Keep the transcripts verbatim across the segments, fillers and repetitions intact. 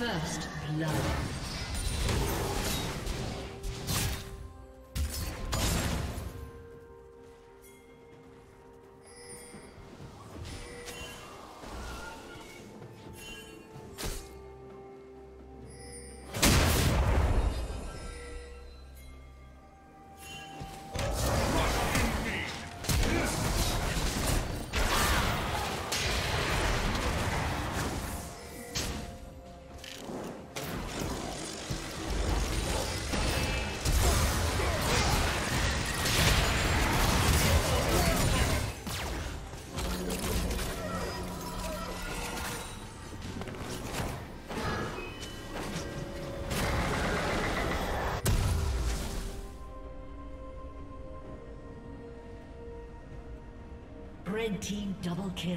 First blood. Red team double kill.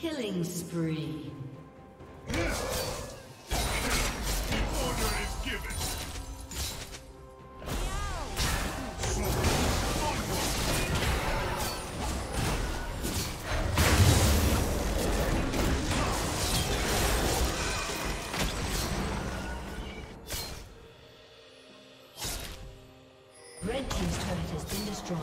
Killing spree. Red team's turret has been destroyed.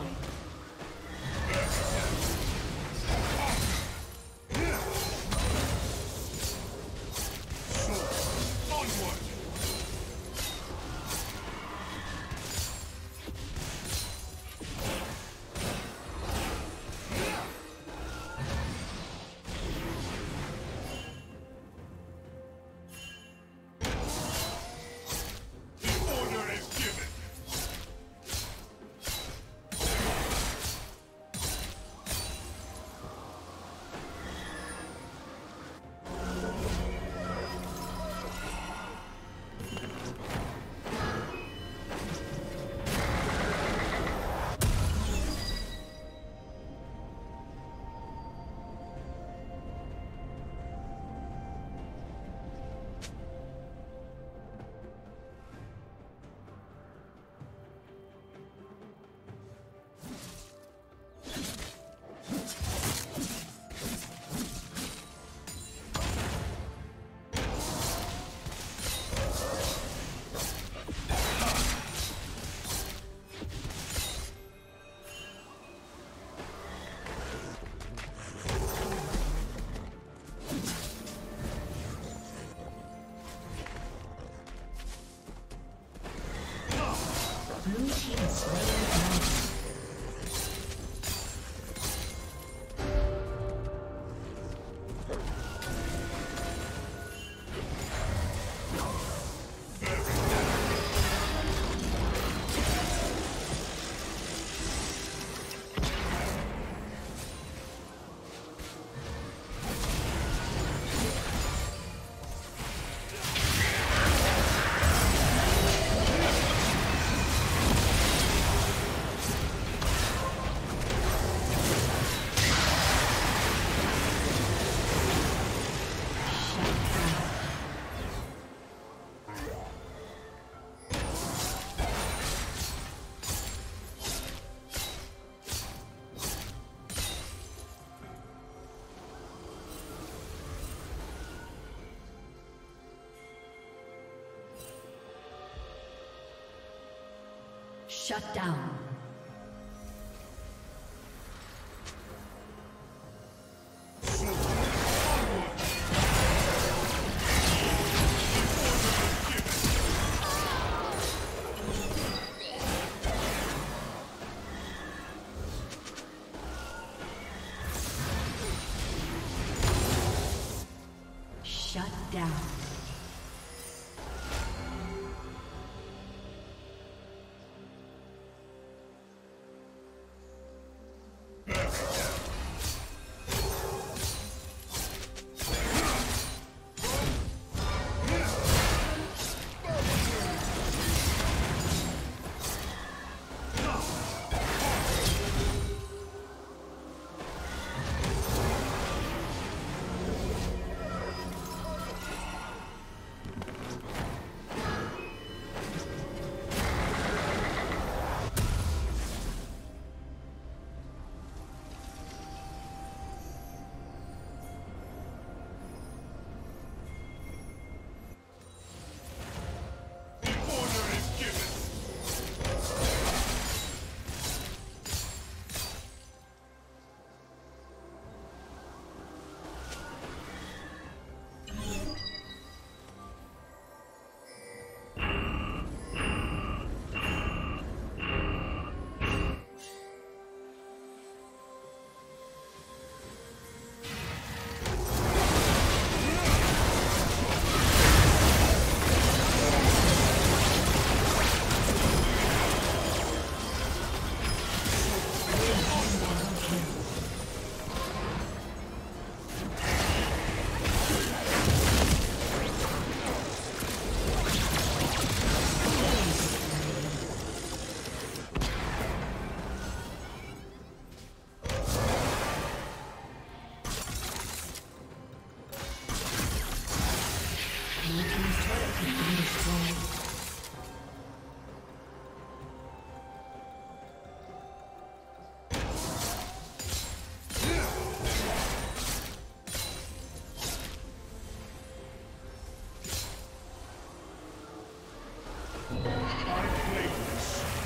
Shut down.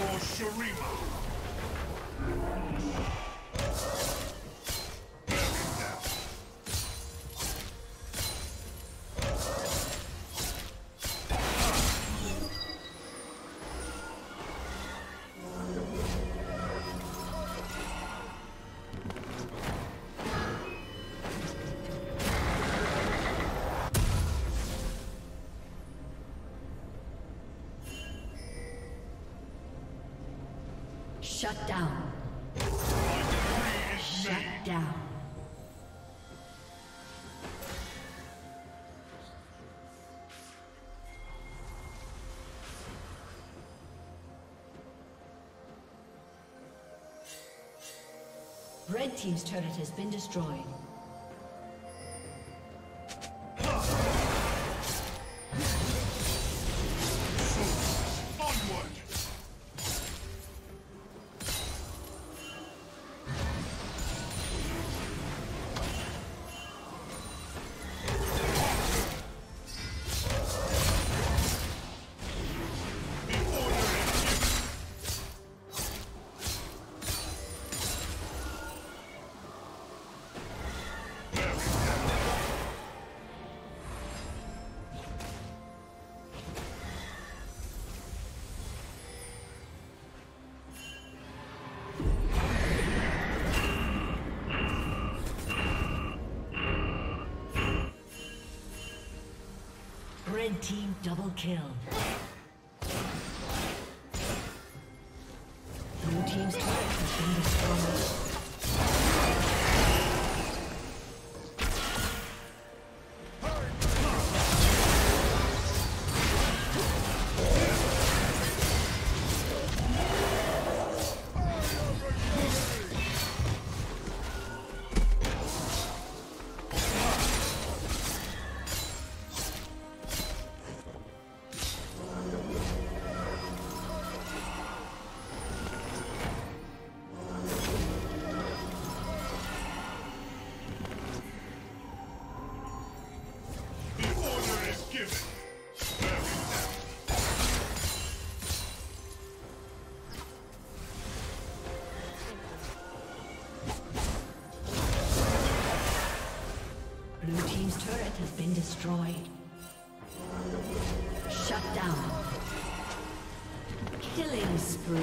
for Shurima. Shut down. Shut down. Red team's turret has been destroyed. Red team double kill. Blue team's turret has been destroyed. Destroyed. Shut down. Killing spree.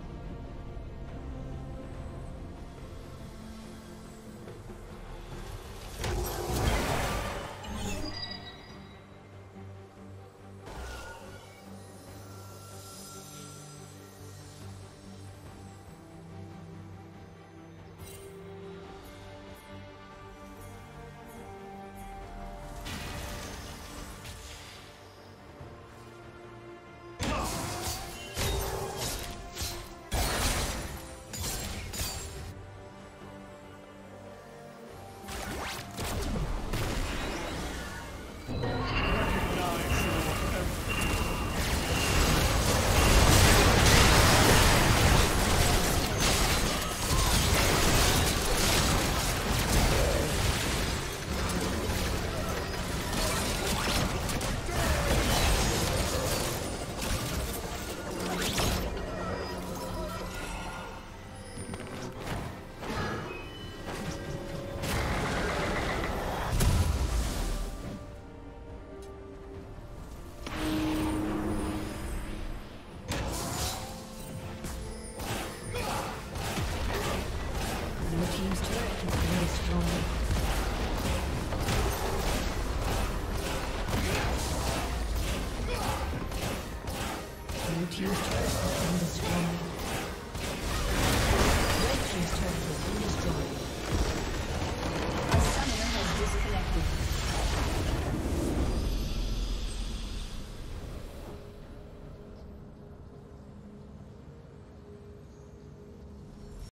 You're